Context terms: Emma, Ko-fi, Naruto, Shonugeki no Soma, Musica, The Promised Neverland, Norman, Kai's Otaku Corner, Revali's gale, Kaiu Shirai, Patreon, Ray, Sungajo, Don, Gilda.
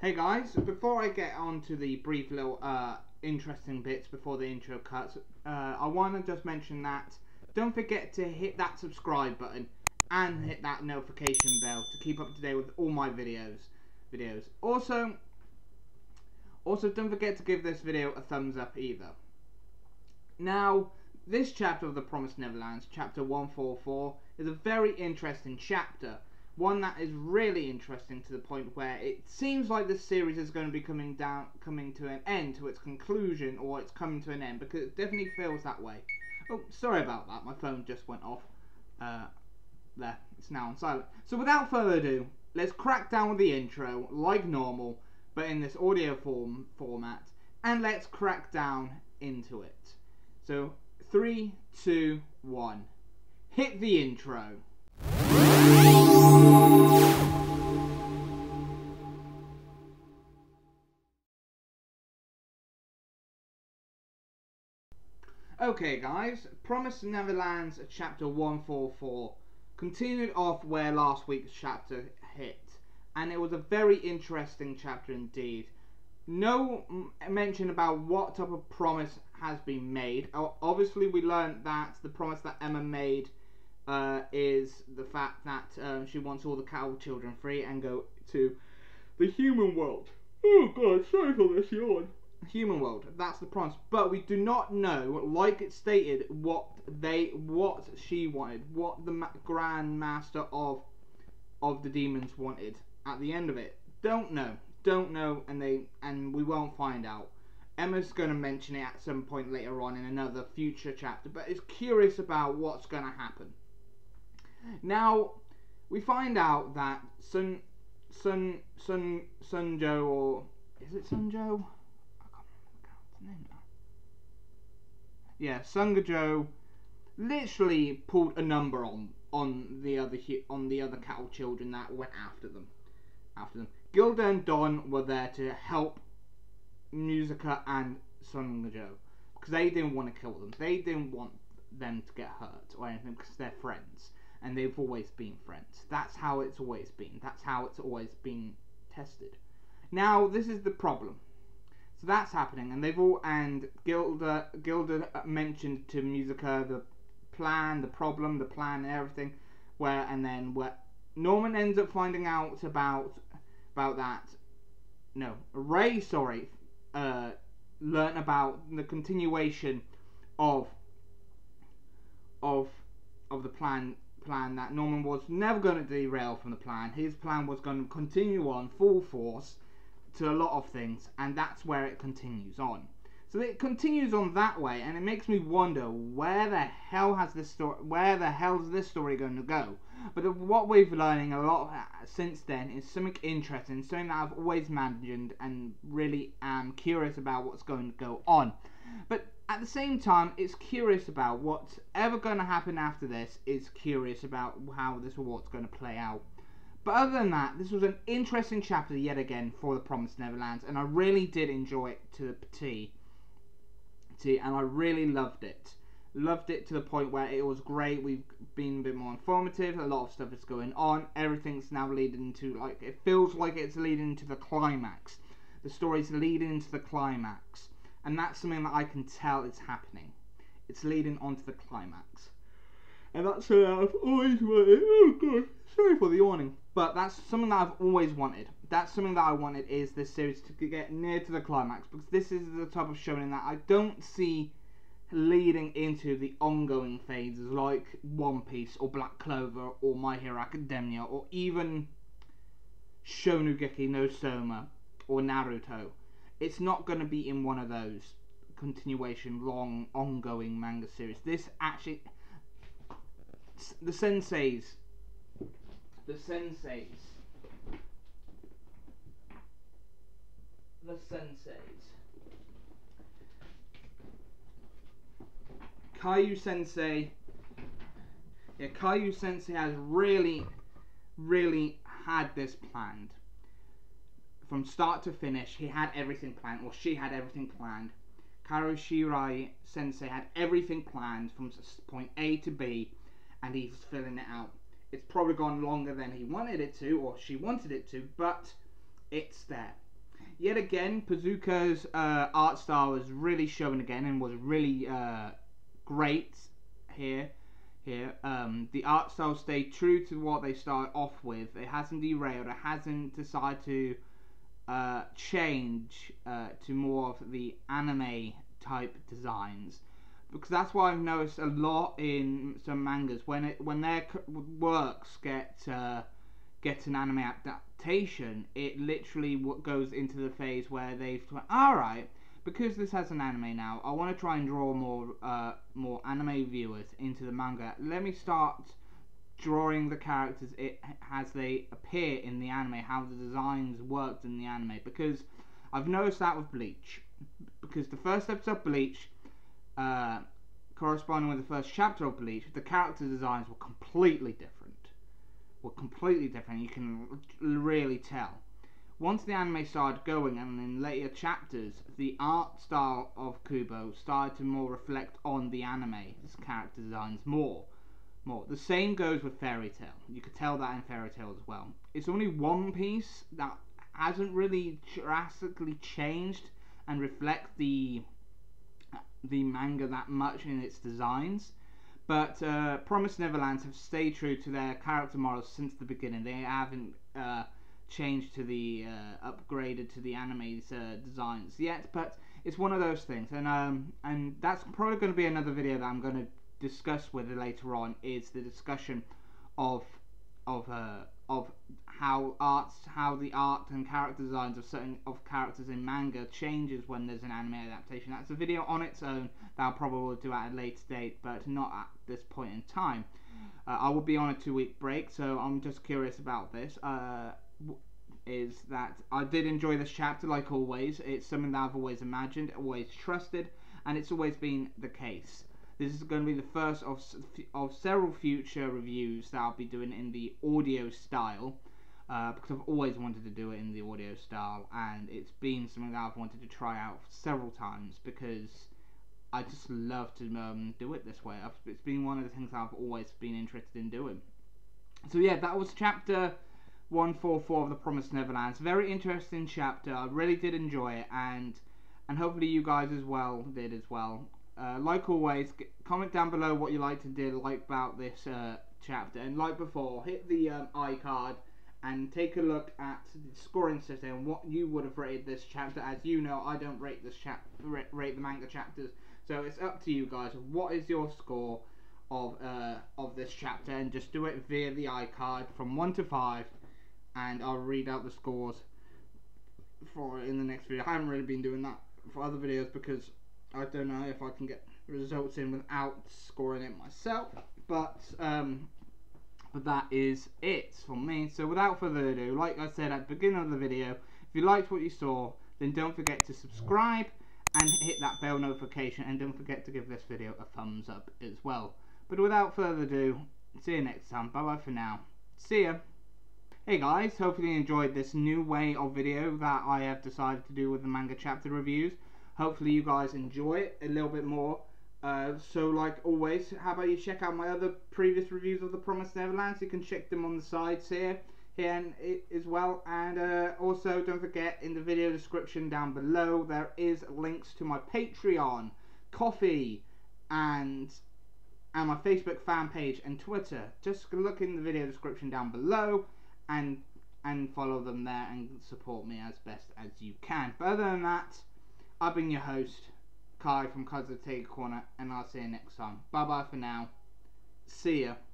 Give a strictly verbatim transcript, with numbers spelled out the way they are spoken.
Hey guys, before I get on to the brief little uh, interesting bits before the intro cuts, uh, I want to just mention that don't forget to hit that subscribe button and hit that notification bell to keep up to date with all my videos. Videos. Also, also don't forget to give this video a thumbs up either. Now, this chapter of The Promised Neverland, chapter one forty-four, is a very interesting chapter. One that is really interesting to the point where it seems like this series is going to be coming down, coming to an end, to its conclusion, or it's coming to an end, because it definitely feels that way. Oh, sorry about that, my phone just went off. Uh, there, it's now on silent. So without further ado, let's crack down with the intro, like normal, but in this audio form format, and let's crack down into it. So, three, two, one, hit the intro. Okay guys, Promised Neverland's chapter one forty-four continued off where last week's chapter hit, and it was a very interesting chapter indeed. No mention about what type of promise has been made. Obviously we learned that the promise that Emma made uh, is the fact that um, she wants all the cow children free and go to the human world. Oh god, sorry for this yawn. Human world, that's the promise, but we do not know, like it stated, what they what she wanted, what the ma grand master of of the demons wanted at the end of it. Don't know don't know, and they and we won't find out. Emma's going to mention it at some point later on in another future chapter, but is curious about what's going to happen. Now we find out that Sun Sun Sun Sunjo, or is it Sunjo? Yeah, Sungajo literally pulled a number on on the other on the other cattle children that went after them. After them, Gilda and Don were there to help Musica and Sungajo because they didn't want to kill them. They didn't want them to get hurt or anything because they're friends and they've always been friends. That's how it's always been. That's how it's always been tested. Now this is the problem. So that's happening, and they've all and Gilda Gilda mentioned to Musica the plan, the problem, the plan, and everything. Where and then where Norman ends up finding out about about that. No, Ray, sorry, uh, learn about the continuation of of of the plan plan that Norman was never going to derail from the plan. His plan was going to continue on full force to a lot of things, and that's where it continues on. So it continues on that way, and it makes me wonder where the hell has this story where the hell is this story going to go. But what we've learning a lot of since then is something interesting, something that I've always imagined and really am curious about what's going to go on. But at the same time, it's curious about what's ever going to happen after this. It's curious about how this award's going to play out. But other than that, this was an interesting chapter yet again for The Promised Neverland, and I really did enjoy it to the T. T, and I really loved it. Loved it to the point where it was great. We've been a bit more informative. A lot of stuff is going on. Everything's now leading to, like, it feels like it's leading to the climax. The story's leading into the climax, and that's something that I can tell is happening. It's leading onto the climax, and that's something I've always wanted. Oh god, sorry for the yawning. But that's something that I've always wanted. That's something that I wanted, is this series to get near to the climax, because this is the type of shonen that I don't see leading into the ongoing phases like One Piece or Black Clover or My Hero Academia or even Shonugeki no Soma or Naruto. It's not going to be in one of those continuation, long, ongoing manga series. This actually, the senseis. The senseis. The senseis. Kaiu Sensei. Yeah, Kaiu Sensei has really, really had this planned. From start to finish, he had everything planned, or she had everything planned. Kaiu Shirai Sensei had everything planned from point A to B, and he's filling it out. It's probably gone longer than he wanted it to, or she wanted it to, but it's there. Yet again, Pazuka's uh, art style is really showing again and was really uh, great here. Here, um, the art style stayed true to what they started off with. It hasn't derailed. It hasn't decided to uh, change uh, to more of the anime type designs, because that's what I've noticed a lot in some mangas. When it when their works get uh, get an anime adaptation, it literally goes into the phase where they've all right. Because this has an anime now, I want to try and draw more uh, more anime viewers into the manga. Let me start drawing the characters it, as they appear in the anime, how the designs worked in the anime. Because I've noticed that with Bleach. Because the first episode of Bleach, uh, corresponding with the first chapter of Bleach, the character designs were completely different. Were completely different, you can really tell. Once the anime started going, and in later chapters, the art style of Kubo started to more reflect on the anime's character designs more. More. The same goes with Fairy Tail. You could tell that in Fairy Tail as well. It's only One Piece that hasn't really drastically changed and reflect the the manga that much in its designs. But uh, Promised Neverland have stayed true to their character models since the beginning. They haven't. Uh, changed to the uh, upgraded to the anime's uh, designs yet, but it's one of those things, and um and that's probably going to be another video that I'm going to discuss with it later on, is the discussion of of uh of how arts how the art and character designs of certain of characters in manga changes when there's an anime adaptation. That's a video on its own that I'll probably do at a later date, but not at this point in time. uh, I will be on a two week break, so I'm just curious about this. uh Is that I did enjoy this chapter, like always. It's something that I've always imagined, always trusted, and it's always been the case. This is going to be the first of of several future reviews that I'll be doing in the audio style, uh, because I've always wanted to do it in the audio style, and it's been something that I've wanted to try out several times because I just love to um, do it this way. It's been one of the things I've always been interested in doing. So yeah, that was chapter one forty-four of The Promised Neverland. It's a very interesting chapter. I really did enjoy it, and and hopefully you guys as well did as well. Uh, like always, comment down below what you like to do, like about this uh, chapter, and like before, hit the um, iCard and take a look at the scoring system and what you would have rated this chapter. As you know, I don't rate this chap rate the manga chapters, so it's up to you guys. What is your score of uh, of this chapter? And just do it via the iCard from one to five. And I'll read out the scores for in the next video. I haven't really been doing that for other videos because I don't know if I can get results in without scoring it myself. But um, but that is it for me. So without further ado, like I said at the beginning of the video, if you liked what you saw, then don't forget to subscribe and hit that bell notification, and don't forget to give this video a thumbs up as well. But without further ado, see you next time. Bye bye for now. See ya. Hey guys, hopefully you enjoyed this new way of video that I have decided to do with the manga chapter reviews. Hopefully you guys enjoy it a little bit more. Uh, so like always, how about you check out my other previous reviews of The Promised Neverland? You can check them on the sides here, here and it as well. And uh, also don't forget, in the video description down below, there is links to my Patreon, Ko-fi, and, and my Facebook fan page and Twitter. Just look in the video description down below. And and follow them there and support me as best as you can. But other than that, I've been your host, Kai from Kai's Otaku Corner, and I'll see you next time. Bye bye for now. See ya.